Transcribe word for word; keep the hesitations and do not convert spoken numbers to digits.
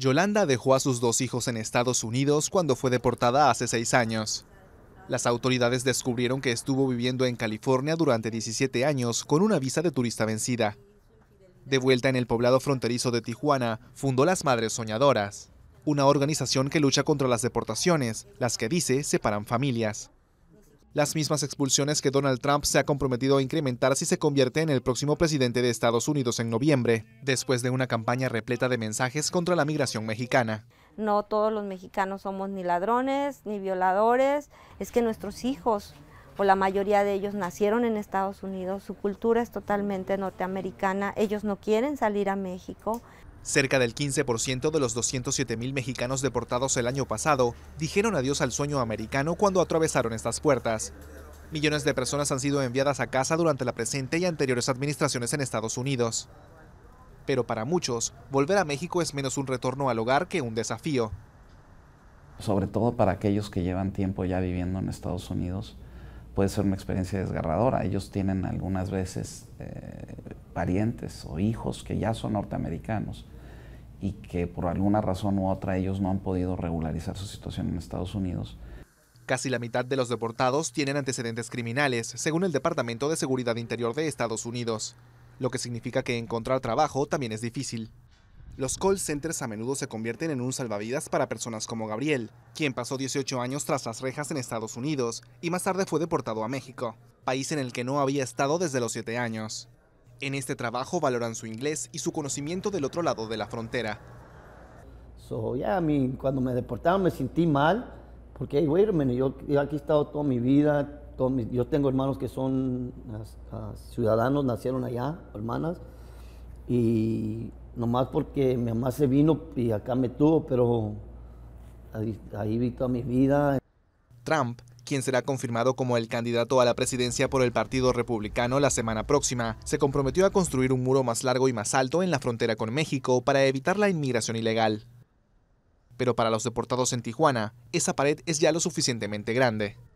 Yolanda dejó a sus dos hijos en Estados Unidos cuando fue deportada hace seis años. Las autoridades descubrieron que estuvo viviendo en California durante diecisiete años con una visa de turista vencida. De vuelta en el poblado fronterizo de Tijuana, fundó Las Madres Soñadoras, una organización que lucha contra las deportaciones, las que dice separan familias. Las mismas expulsiones que Donald Trump se ha comprometido a incrementar si se convierte en el próximo presidente de Estados Unidos en noviembre, después de una campaña repleta de mensajes contra la migración mexicana. No todos los mexicanos somos ni ladrones, ni violadores, es que nuestros hijos, o la mayoría de ellos, nacieron en Estados Unidos, su cultura es totalmente norteamericana, ellos no quieren salir a México. Cerca del quince por ciento de los doscientos siete mil mexicanos deportados el año pasado dijeron adiós al sueño americano cuando atravesaron estas puertas. Millones de personas han sido enviadas a casa durante la presente y anteriores administraciones en Estados Unidos. Pero para muchos, volver a México es menos un retorno al hogar que un desafío. Sobre todo para aquellos que llevan tiempo ya viviendo en Estados Unidos, puede ser una experiencia desgarradora. Ellos tienen algunas veces eh, parientes o hijos que ya son norteamericanos y que por alguna razón u otra ellos no han podido regularizar su situación en Estados Unidos. Casi la mitad de los deportados tienen antecedentes criminales, según el Departamento de Seguridad Interior de Estados Unidos, lo que significa que encontrar trabajo también es difícil. Los call centers a menudo se convierten en un salvavidas para personas como Gabriel, quien pasó dieciocho años tras las rejas en Estados Unidos y más tarde fue deportado a México, país en el que no había estado desde los siete años. En este trabajo valoran su inglés y su conocimiento del otro lado de la frontera. So, yeah, I mean, cuando me deportaron me sentí mal, porque hey, wait a minute, yo, yo aquí he estado toda mi vida, todo mi, yo tengo hermanos que son uh, ciudadanos, nacieron allá, hermanas, y nomás porque mi mamá se vino y acá me tuvo, pero ahí, ahí vi toda mi vida. Trump, quien será confirmado como el candidato a la presidencia por el Partido Republicano la semana próxima, se comprometió a construir un muro más largo y más alto en la frontera con México para evitar la inmigración ilegal. Pero para los deportados en Tijuana, esa pared es ya lo suficientemente grande.